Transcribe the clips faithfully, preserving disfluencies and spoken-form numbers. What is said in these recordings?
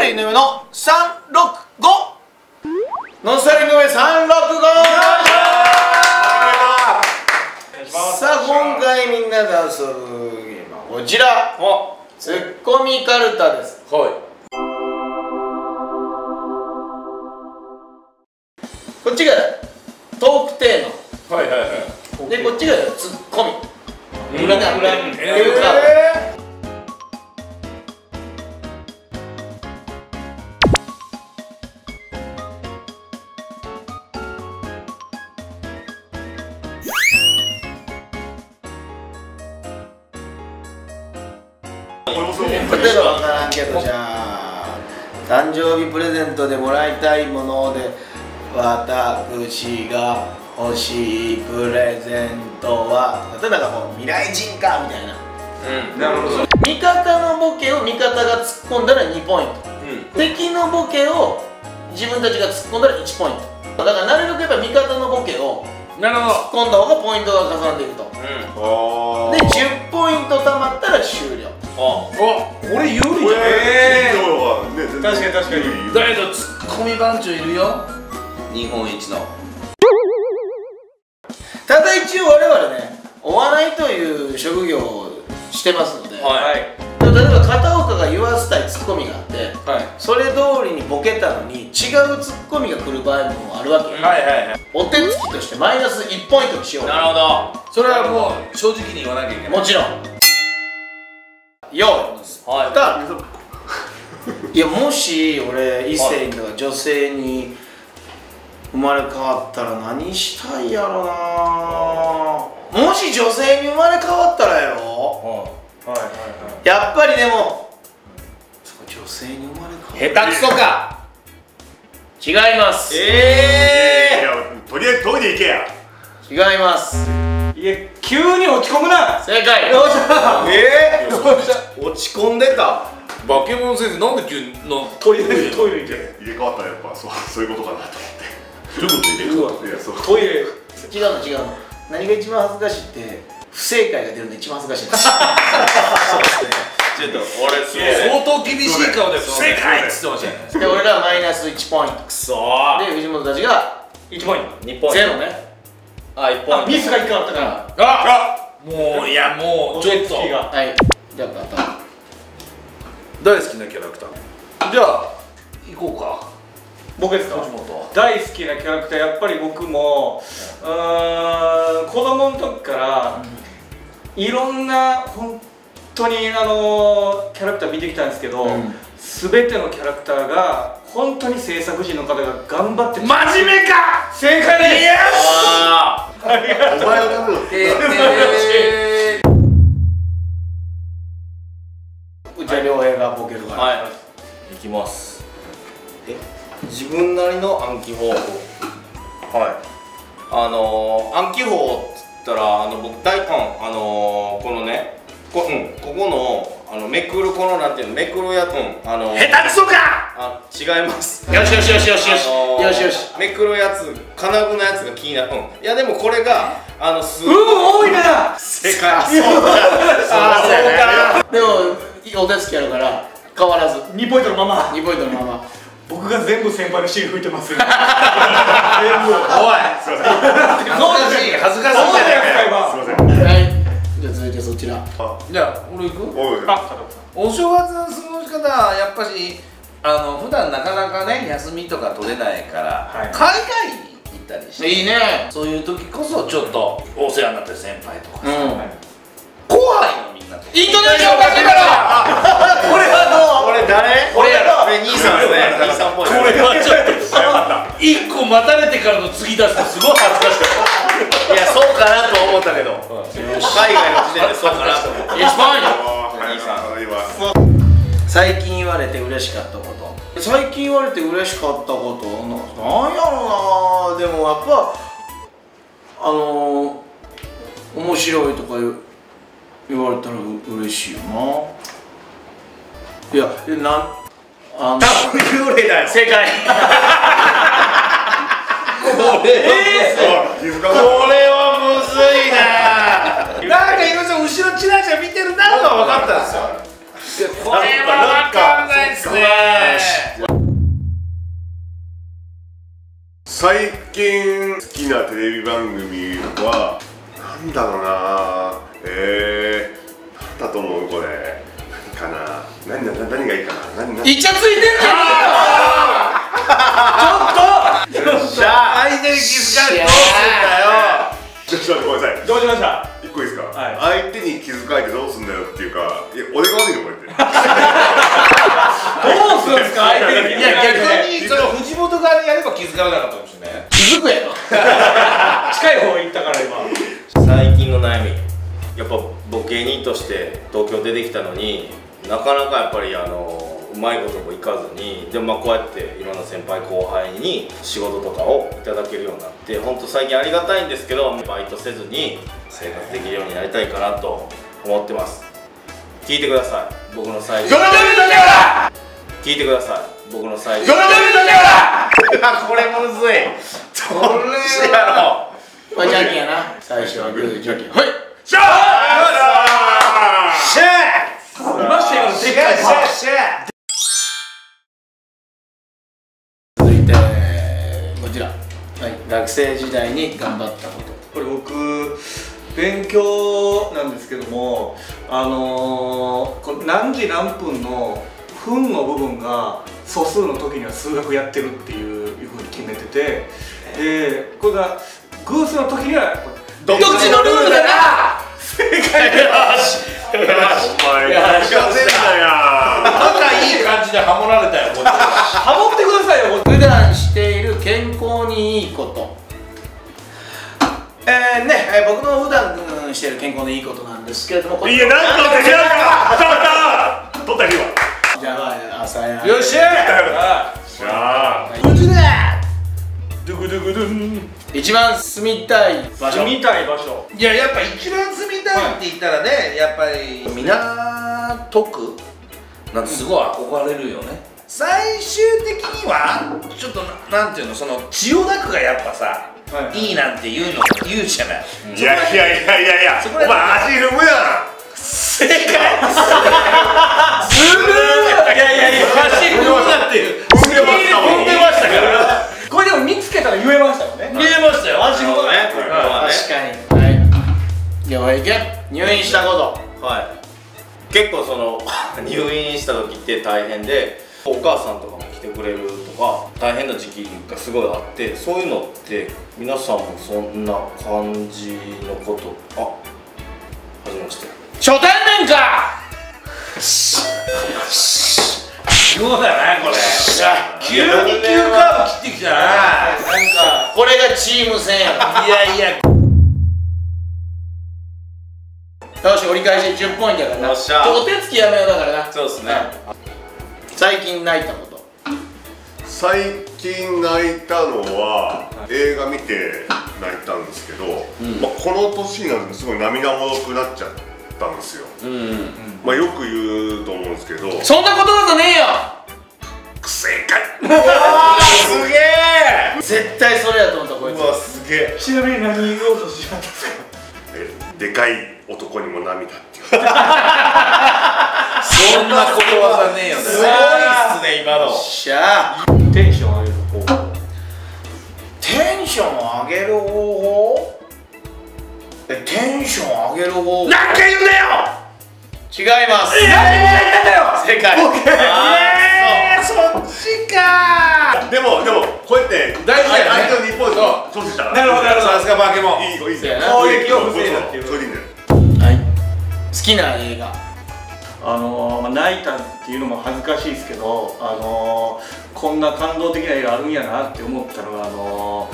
ル井上のさんろくごノンスタイル井上さんろくご。さあ今回みんなで遊ぶゲームはこちら、ツッコミカルタです。はい、こっちがトークテーマ、はいはいはい、でこっちがツッコミ、裏だ裏っていうか例えば分からんけど、じゃあ誕生日プレゼントでもらいたいもので、私が欲しいプレゼントは例えばなんかもう未来人かみたいな、うん、なるほど、味方のボケを味方が突っ込んだらにポイント、うん、敵のボケを自分たちが突っ込んだらいちポイントだから、なるべくやっぱ味方のボケを突っ込んだ方がポイントが重なっていくと、うん、でじゅうポイントたまったら終了。あ、これ有利じゃん。えー、確かに確かに。だけどツッコミ番長いるよ。日本一の。ただ一応我々ね、お笑いという職業をしてますので、はい、例えば片岡が言わせたいツッコミがあって、はい、それ通りにボケたのに違うツッコミが来る場合もあるわけ。はいはいはい。お手つきとしてマイナスいちポイントにしよう。なるほど。それはもう正直に言わなきゃいけない。もちろん。よう、はい、いやもし俺異性とか女性に生まれ変わったら何したいやろな。もし女性に生まれ変わったらやろ、やっぱりでも女性に生まれ変わったら下手くそか、違います。ええ、とりあえずトイレ行けや。違います。いや、急に落ち込むな。正解。どうした？ええ、どうした？落ち込んでた。バケモン先生、なんで急にトイレトイレ行け。入れ替わったらやっぱそうそういうことかなと思って。どういうこと？入れ替わった。トイレ。違うの違うの。何が一番恥ずかしいって不正解が出るの一番恥ずかしい。ちょっと俺相当厳しい顔で不正解って言ってました。で俺らマイナスいちポイント。くそー。で藤本たちがいちポイント、にポイント。ゼロね。あ、ミスがいっこあったから。あ、もういやもうちょっと、はい、じゃあ大好きなキャラクター、じゃあ行こうか。僕ですか？大好きなキャラクター、やっぱり僕もうーん、子供の時からいろんな本当にあのキャラクター見てきたんですけど、全てのキャラクターが本当に制作人の方が頑張って。真面目か。正解です。イエス。お前は多分うちは両平がボケるから、はい、いきます。え、自分なりの暗記法。はい、あの暗記法っつったら、あの僕大根、あのこのね、こうんここのあのめくる、このなんていうの、めくるやつ、あの下手くそか。あ、違います。よしよしよしよしよしよしよし、めくるやつ、金具のやつが気になる。いやでもこれがあのすごい多いな。正解。そうか。でもお手つきやるから変わらずにポイントのまま。にポイントのまま。僕が全部先輩の尻拭いてますよ。全部。おい。すみません。恥ずかしい、恥ずかしい。すみません。はい。じゃあ続いてそちら。じゃあ俺行く？お正月の過ごし方はやっぱしあの普段なかなかね休みとか取れないから海外に行ったりして、いいね。そういう時こそちょっとお世話になってる先輩とか後輩のみんなとイントネーションおかしいから。俺はどう？俺誰？俺やろ。俺兄さんですね。兄さんっぽい。これはちょっと一個待たれてからの次出すとすごい恥ずかしかった。いや、そうかなと思ったけど、海外の時点でそうかなと思った。最近言われて嬉しかったこと。最近言われて嬉しかったことなんやろうな。でもやっぱあのー、面白いとか言われたら嬉しいよな。いや、なんあの幽霊だよ。正解。これはむずいな。なんかいろいろ後ろチラチラ見てるなのが分かったんですよ。これは分かんないですね。最近好きなテレビ番組はなんだろうな、えー、なんだと思う、これ何かな、何だ、何がいいかな、何、何イチャついてるちょっとよっしゃ、相手に気づかれてどうすんだよ。ちょっとごめんなさい、どうしました、一個いいですか、はい、相手に気づかれてどうすんだよっていうか、いや、俺が悪いの、こうやってどうすんですか、相手に気づかれて。いや、逆にその藤本側でやれば気づかれなかったかもしれない。気づくやろ近い方がいったから今。最近の悩み、やっぱ僕芸人として東京出てきたのになかなかやっぱりあのうまいこともいかずに、でもまあこうやっていろんな先輩後輩に仕事とかをいただけるようになって、本当最近ありがたいんですけど、バイトせずに生活できるようになりたいかなと思ってます。聞いてください、僕の最近。聞いてください、僕の最近。これむずい、どれやろう、これジャンキーやな。最初はグー、ジャンキー、はい、シャーシャーいましたよ、シャーシャー。学生時代に頑張ったこと。これ僕勉強なんですけども、あのー、これ何時何分の分の部分が素数の時には数学やってるっていうふうに決めてて、でこれが偶数の時にはどっちのルールだな。正解だよ。よし。お前やしかせんだよ。なんかいい感じでハモられたよ。ハモってくださいよ。普段している健康にいいこと、えーねえー、僕の普段している健康のいいことなんですけれども、いや、なんと手間が取ったりはじゃあ朝やよっしゃじゃあ無事だドゥクドゥクドゥン。一番住みたい場所、住みたい場所、いや、やっぱ一番住みたいって言ったらね、はい、やっぱり港区なんてすごい憧れるよね、うん。最終的にはちょっとなんていうの、その千代田区がやっぱさ、はい、いいなんて言うの言うじゃない。いやいやいやいやいや、お前足踏むやん。正解。すぐ。いやいやいや、足踏むなっていう。踏んでましたから。これでも見つけたら言えましたよね。言えましたよ。足踏むね。確かに。はい。では行け。入院したこと。はい。結構その入院した時って大変で。お母さんとかも来てくれるとか大変な時期がすごいあって、そういうのって皆さんもそんな感じのこと。あ、はじめまして、初対面かそうだよね、これ急に急カーブ切ってきたな。なんかこれがチーム戦やろいやいやよし、折り返しじゅっポイントやからな。お手つきやめようだからな。そうですね、はい。最近泣いたこと。最近泣いたのは、はい、映画見て泣いたんですけど、うん、まあこの年になるとすごい涙もろくなっちゃったんですよ。うんうん、まあよく言うと思うんですけど。そんなことだとねえよ。正解。すげえ。絶対それやと思ったこいつ。うわすげえ。ちなみに何言おうとしちゃったんですか。え、でかい男にも涙っていう。そんなことわざねえよね。すごいっすね今の。しゃあ。テンション上げる方法。テンション上げる方法？え、テンション上げる方法。なんか言うんだよ。違います。えー、何言ってんだよ。正解。えー、そっちかー。でもでもこうやって大事だよね。相手の日本を阻止したから。なるほどなるほど。さすがバケモン。いい子いい子。攻撃を防いだっていう。はい。好きな映画。あのーまあ、泣いたっていうのも恥ずかしいですけど、あのー、こんな感動的な映画あるんやなって思ったのが、あの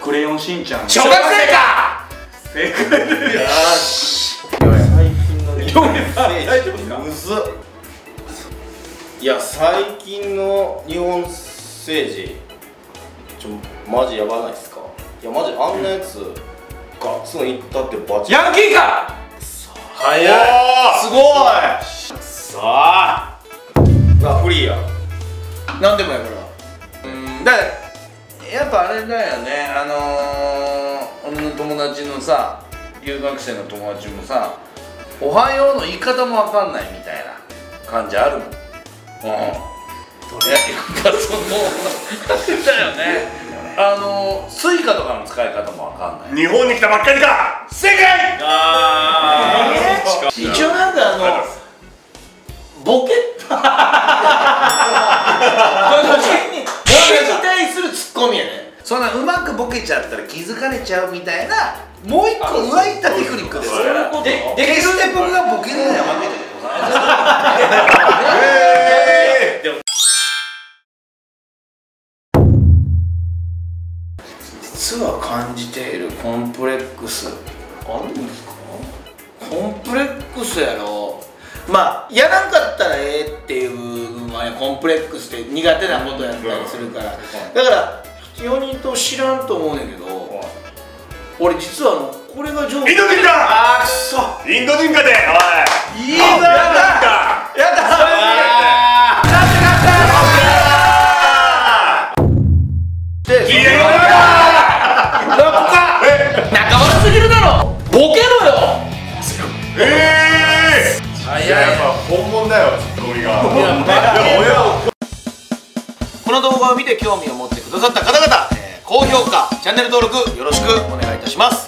ー、クレヨンしんちゃん。小学生か。正解です。よし。最近の映画。大丈夫ですか。むずっ。いや、最近の日本政治ちょマジやばないですか。いやマジあんなやつガッツンいったってバチ。ヤンキーか。早い。すごい。さあ、フリーや。何でもやから。うん、だからやっぱあれだよね。あのー、俺の友達のさ、留学生の友達もさ、おはようの言い方もわかんないみたいな感じあるもん。うん。それやっぱそのだよね。あのスイカとかの使い方もわかんない。日本に来たばっかりか。正解。ああ。一応なんかあのボケ。ボケに対するツッコミやね。そんなうまくボケちゃったら気づかれちゃうみたいな、もう一個上行ったテクニックですから。決して僕がボケないわけでございません。実は感じているコンプレックスあるんですか？コンプレックスやろ。まあやらんかったらええっていうのはコンプレックスって苦手なことやったりするから。だから。よにんと知らんと思うねんけど、俺実はこれが上手。インド人だ。あくそ。インド人かで。おい。いいぞ。やった。やった。なったなった。で、消えろよ。ラップか。え、仲悪すぎるだろ。ボケろよ。ええ。いややっぱ本物だよツッコミが。この動画を見て興味を持ってくださった方々、高評価、チャンネル登録よろしくお願いいたします。